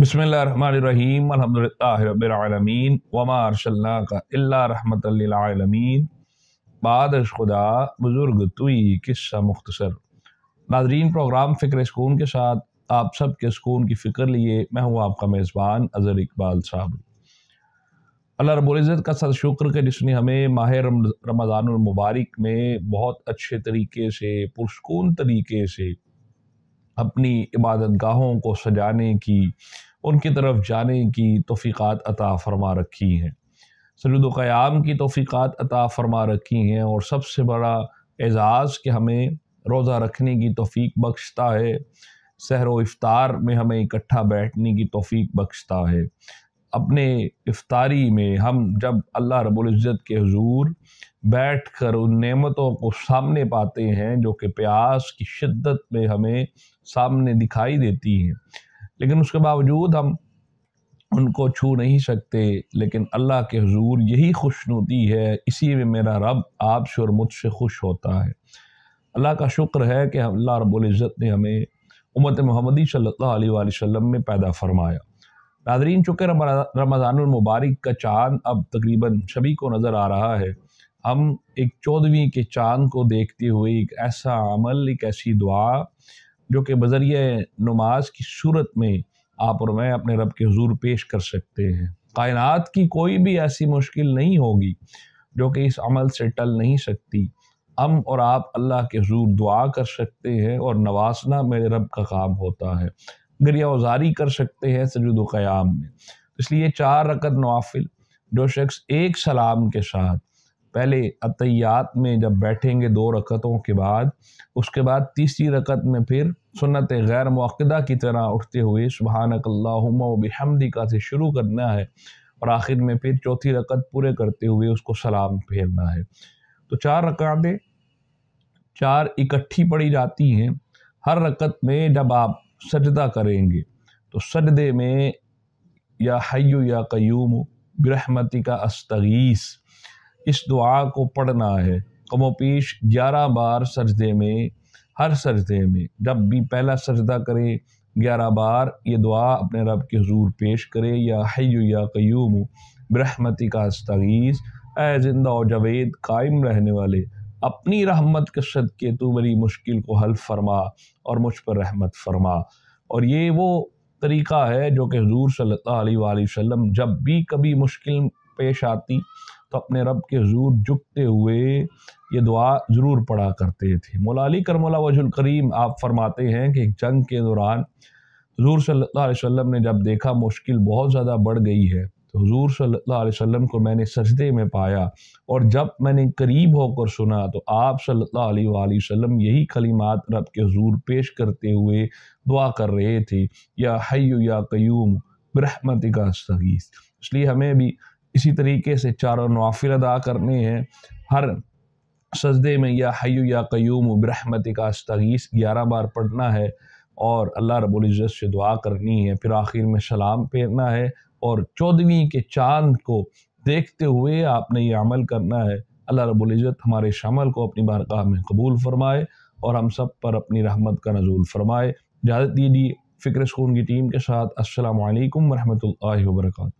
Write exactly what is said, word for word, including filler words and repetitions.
बिस्मिल्लाहिर्रहमानिर्रहीम अल्हम्दुलिल्लाहि रब्बिल आलमीन वमा अर्सलनाका इल्ला रहमतल लिल आलमीन। बादश खुदा बुजुर्ग तुई किस्सा मुख्तसर। नाजरीन, प्रोग्राम फ़िक्र सुकून के साथ आप सब के सुकून की फ़िक्र लिए मैं हूँ आपका मेज़बान अज़हर इकबाल साबरी। अल्लाह रब्बुल इज़्ज़त का सद शुक्र के जिसने हमें माह रमज़ानुल मुबारक में बहुत अच्छे तरीके से पुरसुकून तरीके से अपनी इबादत गाहों को सजाने की, उनकी तरफ जाने की तौफ़ीक़ात अता फ़रमा रखी हैं, सुजूद क़याम की तौफ़ीक़ात अता फ़रमा रखी हैं और सबसे बड़ा एजाज़ कि हमें रोज़ा रखने की तौफ़ीक बख्शता है, सहर व इफ्तार में हमें इकट्ठा बैठने की तौफ़ीक बख्शता है। अपने इफ्तारी में हम जब अल्लाह रब्बुल इज़्ज़त के हुजूर बैठ कर उन नेमतों को सामने पाते हैं जो कि प्यास की शिद्दत में हमें सामने दिखाई देती हैं, लेकिन उसके बावजूद हम उनको छू नहीं सकते, लेकिन अल्लाह के हुजूर यही खुशनुदी है, इसी में मेरा रब आपसे और मुझसे खुश होता है। अल्लाह का शुक्र है कि अल्लाह रब्बुल इज़्ज़त ने हमें उम्मत मुहम्मदी सल्लल्लाहु अलैहि वसल्लम में पैदा फरमाया। नाज़रीन, चूँकि रमज़ानुल मुबारक का चाँद अब तकरीबन सभी को नज़र आ रहा है, हम एक चौदहवीं के चाँद को देखते हुए एक ऐसा अमल, एक ऐसी दुआ जो कि बज़रिए नमाज की सूरत में आप और मैं अपने रब के हुजूर पेश कर सकते हैं। कायनात की कोई भी ऐसी मुश्किल नहीं होगी जो कि इस अमल से टल नहीं सकती। हम और आप अल्लाह के हुजूर दुआ कर सकते हैं और नवासना मेरे रब का काम होता है, गरिया उजारी कर सकते हैं सजूद क़याम में। इसलिए चार रकत नवाफिल जो शख्स एक सलाम के साथ पहले अतैयात में जब बैठेंगे दो रकतों के बाद, उसके बाद तीसरी रकत में फिर सुन्नत गैर मुअक्कदा की तरह उठते हुए सुबहानकल्लाहुम्मा व बिहम्दिका से शुरू करना है और आखिर में फिर चौथी रकत पूरे करते हुए उसको सलाम फेरना है। तो चार रकातें चार इकट्ठी पढ़ी जाती हैं। हर रकत में जब आप सजदा करेंगे तो सजदे में या हय्यु या क़य्यूम बिरहमतिका अस्तगीस इस दुआ को पढ़ना है कमोपेश ग्यारह बार सजदे में। हर सजदे में जब भी पहला सजदा करें ग्यारह बार ये दुआ अपने रब के हुजूर पेश करें, या हय्यु या क़य्यूम बिरहमतिका अस्तगीस, ऐ जिंदा और जावेद कायम रहने वाले अपनी रहमत के सदके तू मेरी मुश्किल को हल फरमा और मुझ पर रहमत फरमा। और ये वो तरीक़ा है जो कि हुजूर सल्लल्लाहु अलैहि वसल्लम जब भी कभी मुश्किल पेश आती तो अपने रब के हुजूर झुकते हुए ये दुआ ज़रूर पढ़ा करते थे। मौला अली करमल्ला वजुल करीम आप फरमाते हैं कि जंग के दौरान हुजूर सल्लल्लाहु अलैहि वसल्लम ने जब देखा मुश्किल बहुत ज़्यादा बढ़ गई है तो हुजूर सल्लल्लाहु अलैहि वसल्लम को मैंने सजदे में पाया और जब मैंने करीब होकर सुना तो आप सल्लल्लाहु अलैहि वसल्लम यही कलिमात रब के हुजूर पेश करते हुए दुआ कर रहे थे, या हय्यु या क़य्यूम बिरहमतिका अस्तगीस। इसलिए हमें भी इसी तरीके से चारों नवाफिल अदा करने हैं। हर सजदे में या हय्यु या क़य्यूम बिरहमतिका अस्तगीस ग्यारह बार पढ़ना है और अल्लाह रब्बुल इज़्ज़त से दुआ करनी है, फिर आखिर में सलाम फेरना है और चौदहवीं के चांद को देखते हुए आपने ये अमल करना है। अल्लाह रब्बुल इज़्ज़त हमारे अमल को अपनी बारगाह में कबूल फरमाए और हम सब पर अपनी रहमत का नज़ूल फरमाए। इजाज़त दीजिए, फ़िक्र सुकून की टीम के साथ। अस्सलामु अलैकुम वरहमतुल्लाहि वबरकातुहू।